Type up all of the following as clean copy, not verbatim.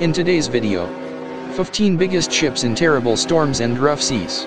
In today's video, 15 biggest ships in terrible storms and rough seas.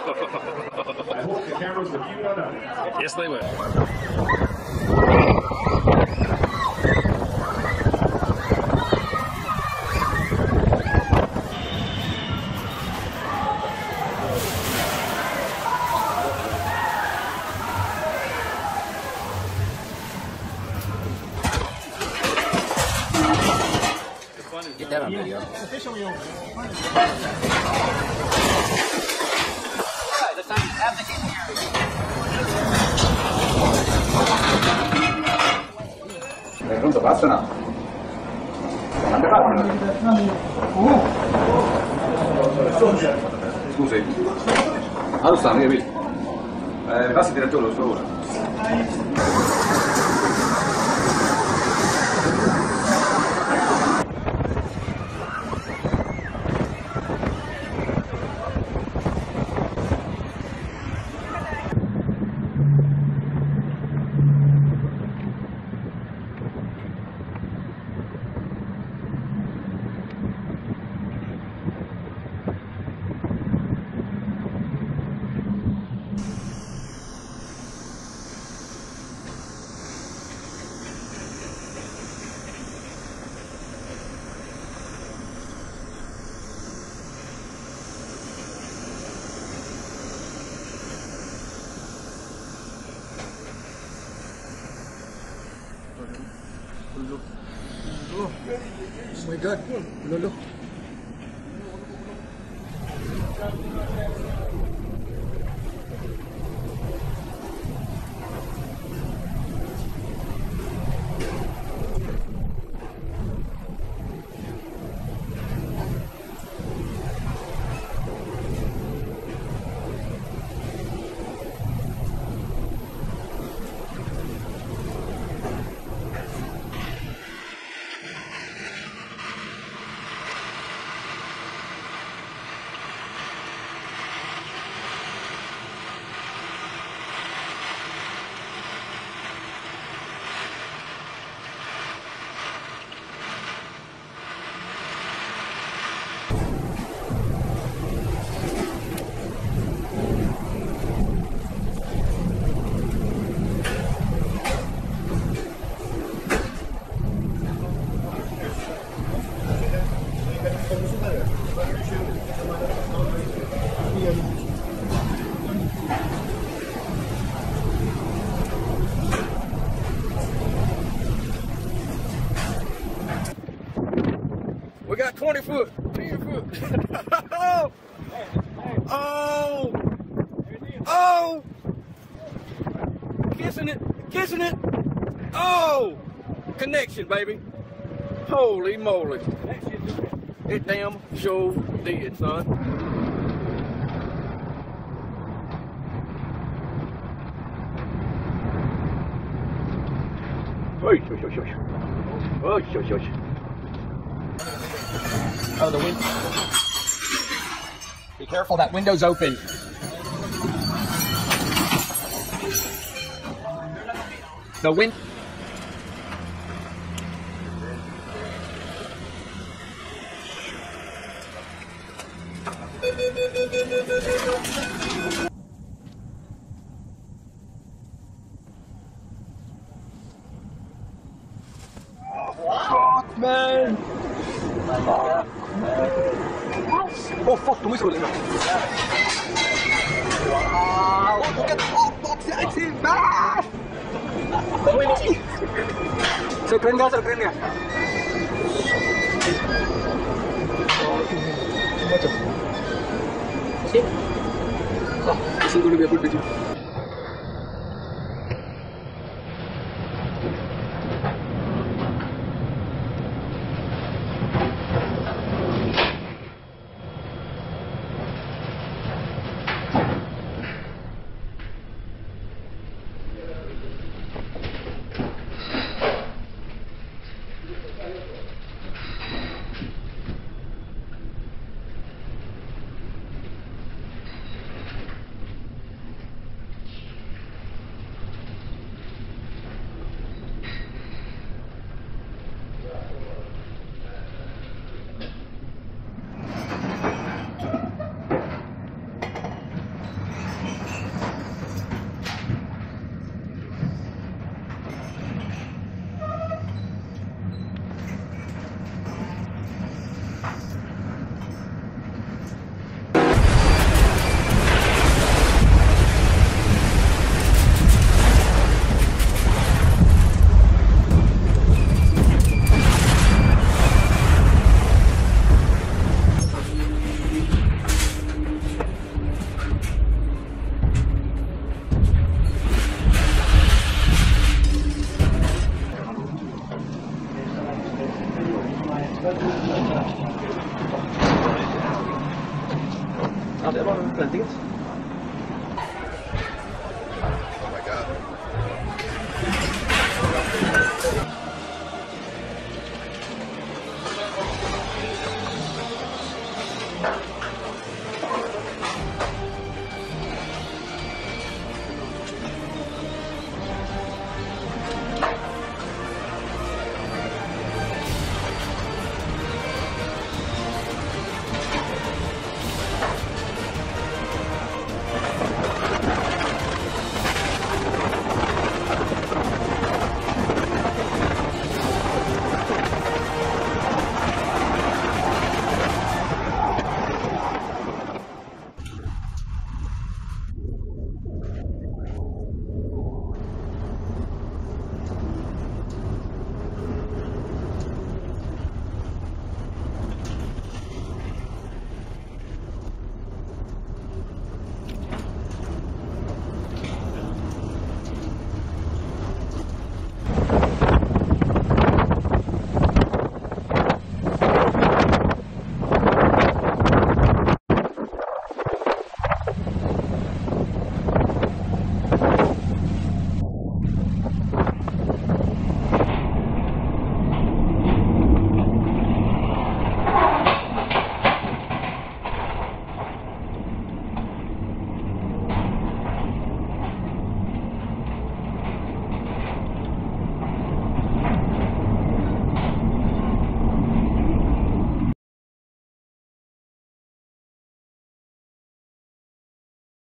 I hope the cameras will keep on up. Yes, they will. Get that on video. Officially pronto, basta no? Non è fatto. Scusi. Ah, lo stanno, capito? Passi direttore, per favore. Look. Oh my God, look. We got 20 foot, 10 foot. Oh! Oh! Oh! Kissing it, kissing it. Oh! Connection, baby. Holy moly. It damn sure did, son. Oh, the wind. Be careful, that window's open. The wind. Ho fatto questo le mani. Wow! Look at Xbox Axie! Ah! Se lo prende, se lo prende. Sì? Ah, questo è quello che mi ha colpito. Are they all planting it?